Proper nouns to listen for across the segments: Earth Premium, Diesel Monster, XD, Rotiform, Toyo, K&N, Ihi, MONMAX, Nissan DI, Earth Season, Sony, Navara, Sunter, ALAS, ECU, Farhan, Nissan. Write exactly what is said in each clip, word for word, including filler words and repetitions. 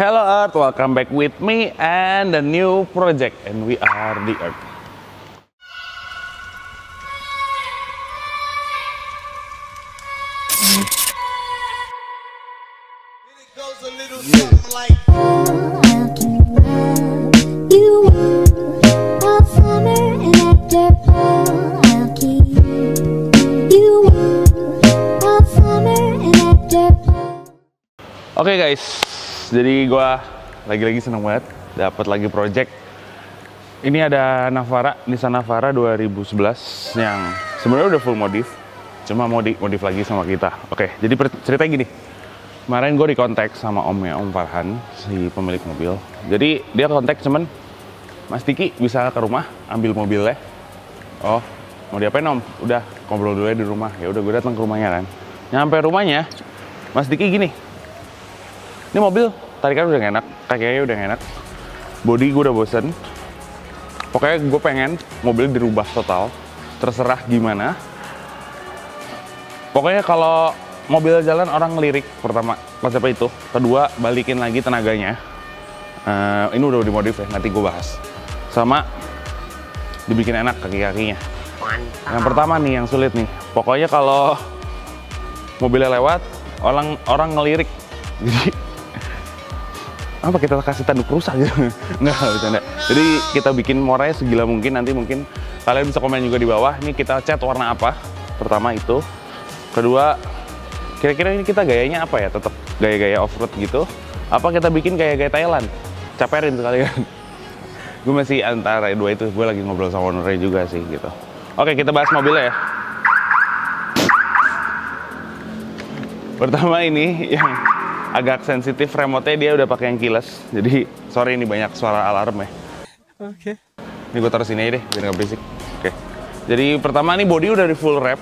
Hello Earth, welcome back with me and the new project, and we are the Earth. Oke okay guys, jadi gua lagi-lagi seneng banget dapat lagi project. Ini ada Navara, Nissan Navara dua ribu sebelas yang sebenarnya udah full modif, cuma mau dimodif lagi sama kita. Oke, okay, jadi ceritanya gini. Kemarin gue dikontak sama omnya, Om Farhan, si pemilik mobil. Jadi dia kontak, cuman Mas Tiki bisa ke rumah ambil mobilnya. Oh, mau diapain Om? Udah ngobrol dulu di rumah. Ya udah, gue datang ke rumahnya kan. Nyampe rumahnya, Mas Tiki gini. Ini mobil tarikan udah enak, kayaknya udah enak, body gue udah bosen. Pokoknya gue pengen mobil dirubah total, terserah gimana. Pokoknya kalau mobil jalan orang ngelirik, pertama pas apa itu, kedua balikin lagi tenaganya. Uh, ini udah dimodif ya, nanti gue bahas. Sama dibikin enak kaki-kakinya. Yang pertama nih yang sulit nih, pokoknya kalau mobilnya lewat orang orang ngelirik, jadi apa kita kasih tanduk rusak gitu? Nggak, bercanda. Jadi kita bikin moranya segila mungkin, nanti mungkin kalian bisa komen juga di bawah ini kita cat warna apa. Pertama itu, kedua kira-kira ini kita gayanya apa ya, tetap gaya-gaya off-road gitu, apa kita bikin gaya-gaya Thailand, caperin sekalian. Gue masih antara dua itu, gue lagi ngobrol sama ownernya juga sih gitu. Oke, kita bahas mobilnya ya. Pertama ini yang agak sensitif, remote-nya dia udah pakai yang keyless. Jadi, sorry ini banyak suara alarm ya. Oke. Okay. Ini gue taruh sini aja deh, biar nggak berisik. Oke. Okay. Jadi, pertama nih body udah di full wrap.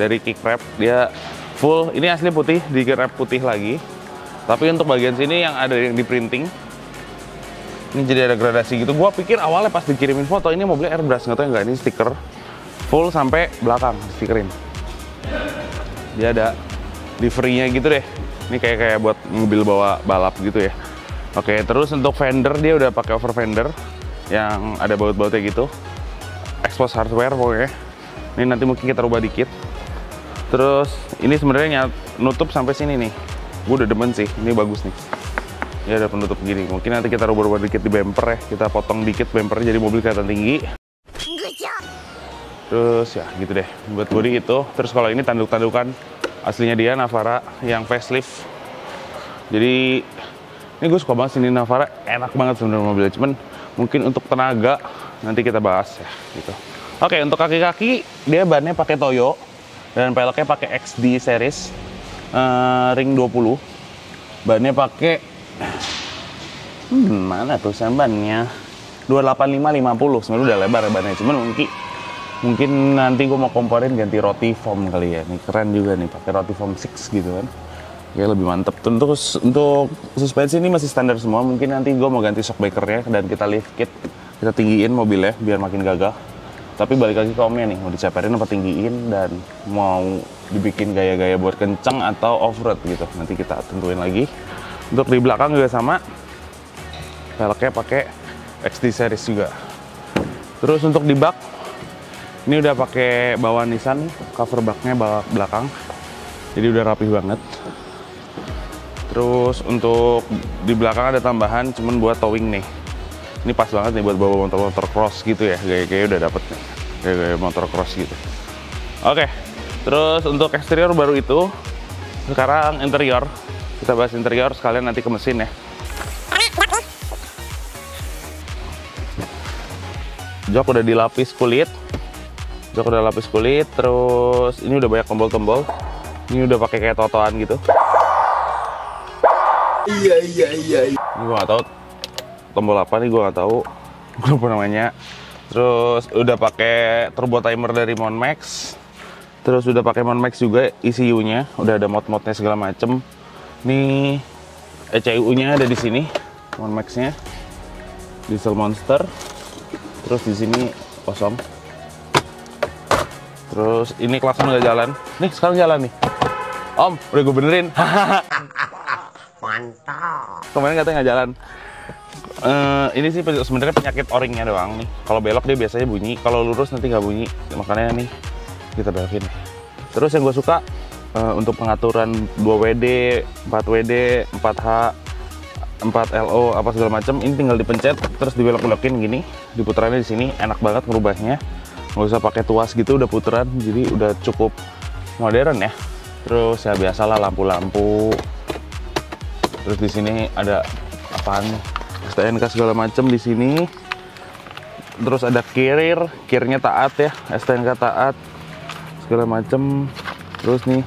Dari kick wrap, dia full. Ini asli putih, di wrap putih lagi. Tapi untuk bagian sini yang ada yang di printing. Ini jadi ada gradasi gitu. Gue pikir awalnya pas dikirimin foto, ini mobilnya airbrush. Nggak tau ya nggak, ini stiker. Full sampai belakang, stikerin. Dia ada livery-nya gitu deh. Ini kayak kayak buat mobil bawa balap gitu ya. Oke, terus untuk fender dia udah pakai over fender yang ada baut-bautnya gitu. Expose hardware pokoknya. Ini nanti mungkin kita rubah dikit. Terus ini sebenarnya nutup sampai sini nih. Gue udah demen sih, ini bagus nih. Ya ada penutup gini. Mungkin nanti kita rubah-rubah dikit di bumper ya. Kita potong dikit bumper jadi mobil kelihatan tinggi. Terus ya gitu deh. Buat body itu. Terus kalau ini tanduk-tandukan. Aslinya dia Navara yang facelift. Jadi ini gue suka banget sini Navara, enak banget sebenarnya mobilnya. Cuman mungkin untuk tenaga nanti kita bahas ya gitu. Oke, untuk kaki-kaki dia bannya pakai Toyo dan peleknya pakai X D series uh, ring dua puluh. Bannya pakai hmm, mana tuh bannya? dua delapan lima lima puluh. Sebenarnya udah lebar ya bannya, cuman mungkin Mungkin nanti gue mau komporin ganti Rotiform kali ya. Ini keren juga nih, pakai Rotiform enam gitu kan. Kayak lebih mantep. Terus untuk suspensi ini masih standar semua. Mungkin nanti gue mau ganti shockbreakernya dan kita lift kit. Kita tinggiin mobilnya biar makin gagah. Tapi balik lagi ke omnya nih, mau dicaperin apa tinggiin dan mau dibikin gaya-gaya buat kencang atau off-road gitu. Nanti kita tentuin lagi. Untuk di belakang juga sama. Velgnya pakai X D series juga. Terus untuk di bak, ini udah pakai bawaan Nissan, cover baknya belakang, jadi udah rapih banget. Terus untuk di belakang ada tambahan, cuman buat towing nih. Ini pas banget nih buat bawa motor-motor cross gitu ya, gaya-gaya udah dapet nih, gaya-gaya motor cross gitu. Oke, terus untuk eksterior baru itu, sekarang interior. Kita bahas interior sekalian nanti ke mesin ya. Jok udah dilapis kulit. Jok udah lapis kulit, terus ini udah banyak tombol-tombol. Ini udah pakai kayak totoan gitu. Iya iya iya. Ini gue nggak tahu tombol apa nih, gue nggak tahu. Gue lupa namanya. Terus udah pakai turbo timer dari MONMAX. Terus udah pakai MONMAX juga E C U-nya. Udah ada mod-modnya segala macem. Nih E C U-nya ada di sini. MONMAX-nya Diesel Monster. Terus di sini kosong. Terus ini klakson udah jalan. Nih sekarang jalan nih. Om, udah gue benerin. Mantap. Kemarin katanya nggak jalan. Uh, ini sih sebenarnya penyakit O-ringnya doang nih. Kalau belok dia biasanya bunyi, kalau lurus nanti nggak bunyi. Makanya nih kita belokin. Terus yang gue suka uh, untuk pengaturan dua W D, empat W D, empat H, empat L O apa segala macam, ini tinggal dipencet terus dibelok-belokin gini. Diputerannya di sini enak banget ngerubahnya. Nggak usah pakai tuas gitu, udah puteran, jadi udah cukup modern ya. Terus ya biasalah lampu-lampu. Terus di sini ada apaan? S T N K segala macam di sini. Terus ada carrier, carriernya taat ya, S T N K taat segala macam. Terus nih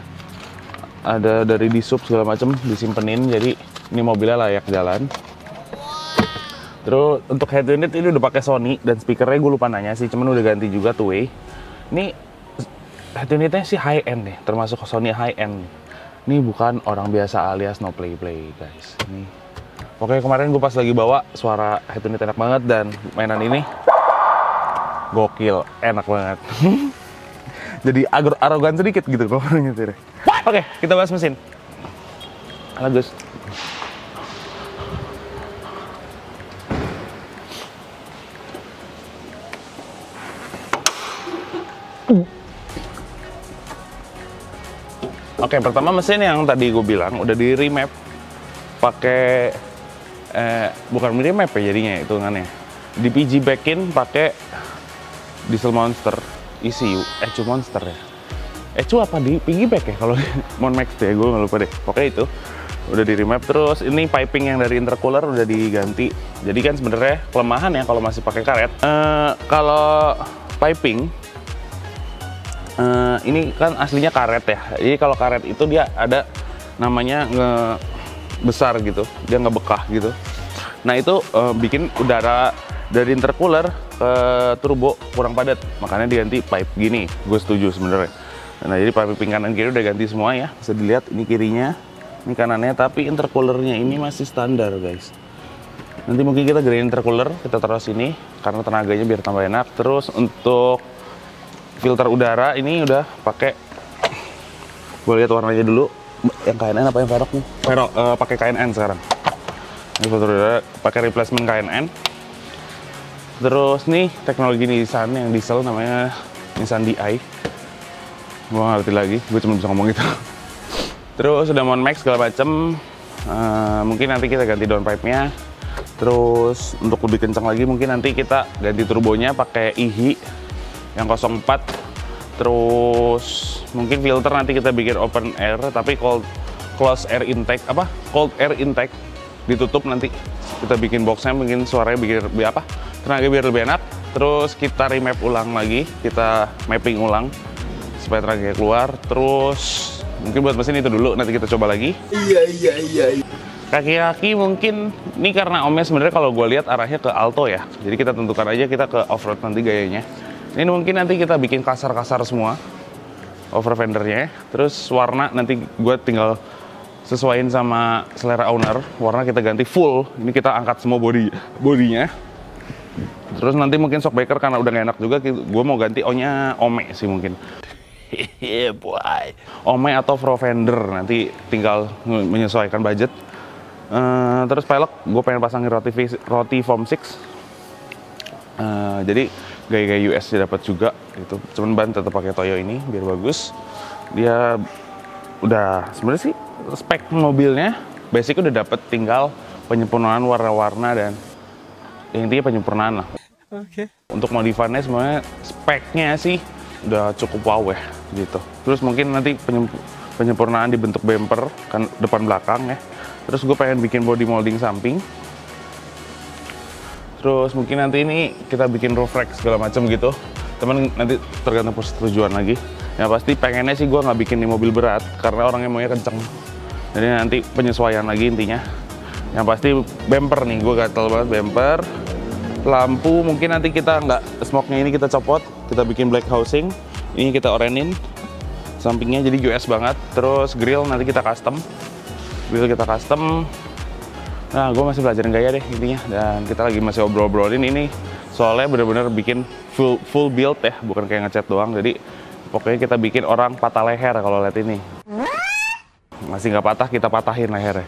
ada dari disub segala macam disimpenin, jadi ini mobilnya layak jalan. Terus untuk head unit ini udah pakai Sony, dan speakernya gue lupa nanya sih, cuman udah ganti juga two way. Ini head unitnya sih high end nih, termasuk Sony high end. Ini bukan orang biasa alias no play play guys. Ini oke, kemarin gue pas lagi bawa, suara head unit enak banget, dan mainan ini gokil, enak banget. Jadi agak arogan sedikit gitu kalau nyetir. Oke, kita bahas mesin. Halo Gus. Oke, pertama mesin yang tadi gue bilang udah di remap pakai eh, bukan remap ya jadinya hitungannya, di P G backin pakai Diesel Monster E C U, E C U Monster ya, E C U apa di P G back ya kalau MONMAX ya, gue nggak lupa deh. Oke, itu udah di remap. Terus ini piping yang dari intercooler udah diganti, jadi kan sebenarnya kelemahan ya kalau masih pakai karet. Eh, kalau piping Uh, ini kan aslinya karet ya, jadi kalau karet itu dia ada namanya ngebesar gitu, dia ngebekah gitu. Nah itu uh, bikin udara dari intercooler ke turbo kurang padat, makanya diganti pipe gini. Gue setuju sebenarnya. Nah jadi piping kanan kiri udah ganti semua ya, bisa dilihat ini kirinya, ini kanannya, tapi intercoolernya ini masih standar guys. Nanti mungkin kita gedein intercooler, kita taruh sini karena tenaganya biar tambah enak. Terus untuk filter udara ini udah pakai, gue lihat warnanya dulu, yang K and N apa yang Ferok nih? Ferok, uh, pakai K and N sekarang. Ini filter udara pakai replacement K and N. Terus nih teknologi Nissan yang diesel namanya Nissan D I. Gue nggak ngerti lagi, gue cuma bisa ngomong gitu. Terus udah MONMAX segala macem. Uh, mungkin nanti kita ganti downpipe-nya. Terus untuk lebih kencang lagi mungkin nanti kita ganti turbonya pakai Ihi yang nol empat. Terus mungkin filter nanti kita bikin open air, tapi cold close air intake apa cold air intake ditutup, nanti kita bikin boxnya, mungkin suaranya bikin lebih apa, tenaga biar lebih enak. Terus kita remap ulang lagi, kita mapping ulang supaya tenaga keluar. Terus mungkin buat mesin itu dulu, nanti kita coba lagi. Iya iya iya. Kaki-kaki mungkin ini karena omnya sebenarnya kalau gue lihat arahnya ke alto ya, jadi kita tentukan aja kita ke off-road nanti gayanya. Ini mungkin nanti kita bikin kasar-kasar semua over fendernya. Terus warna nanti gue tinggal sesuaiin sama selera owner. Warna kita ganti full. Ini kita angkat semua body bodinya. Terus nanti mungkin shock breaker karena udah gak enak juga, gue mau ganti O-nya Ome sih mungkin. Ome atau Pro Fender, nanti tinggal menyesuaikan budget. Uh, terus pelek, gue pengen pasangin Rotiform enam. Uh, jadi gaya-gaya U S dapat juga gitu. Cuman ban tetap pakai Toyo ini biar bagus. Dia udah sebenarnya sih spek mobilnya basic udah dapat, tinggal penyempurnaan warna-warna dan yang intinya penyempurnaan lah. Oke. Okay. Untuk modifannya sebenarnya speknya sih udah cukup wow ya gitu. Terus mungkin nanti penyempurnaan di bentuk bumper kan depan belakang ya. Terus gue pengen bikin body molding samping. Terus mungkin nanti ini kita bikin roof rack segala macam gitu, teman, nanti tergantung persetujuan lagi. Yang pasti pengennya sih gue nggak bikin di mobil berat karena orangnya maunya kenceng. Jadi nanti penyesuaian lagi intinya. Yang pasti bumper nih, gue gatel banget bumper. Lampu mungkin nanti kita nggak, smoke-nya ini kita copot, kita bikin black housing. Ini kita orenin sampingnya jadi U S banget. Terus grill nanti kita custom, grill kita custom. Nah, gue masih belajarin gaya deh intinya, dan kita lagi masih obrol-obrolin ini soalnya bener-bener bikin full full build ya, bukan kayak ngecat doang. Jadi pokoknya kita bikin orang patah leher kalau lihat ini. masih nggak patah, kita patahin lehernya.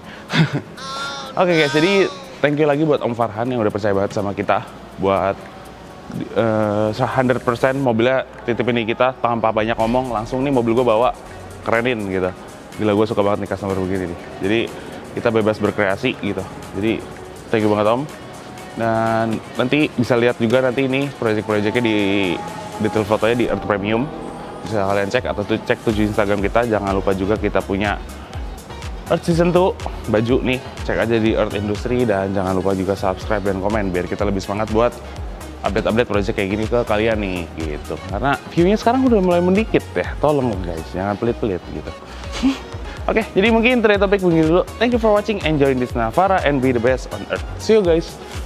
Oke okay guys, jadi thank you lagi buat Om Farhan yang udah percaya banget sama kita buat uh, seratus persen mobilnya titipin di kita tanpa banyak ngomong, langsung nih mobil gue bawa, kerenin gitu. Gila, gue suka banget nih customer begini nih, jadi kita bebas berkreasi gitu. Jadi thank you banget Om, dan nanti bisa lihat juga nanti ini project-projectnya di detail fotonya di Earth Premium, bisa kalian cek atau tuh cek tujuh Instagram kita. Jangan lupa juga kita punya Earth Season tuh baju nih, cek aja di Earth Industry, dan jangan lupa juga subscribe dan komen biar kita lebih semangat buat update-update project kayak gini ke kalian nih gitu, karena view-nya sekarang udah mulai mendikit ya, tolong guys jangan pelit-pelit gitu. Oke, okay, jadi mungkin three topik begini dulu. Thank you for watching, enjoy this Navara, and be the best on Earth. See you guys.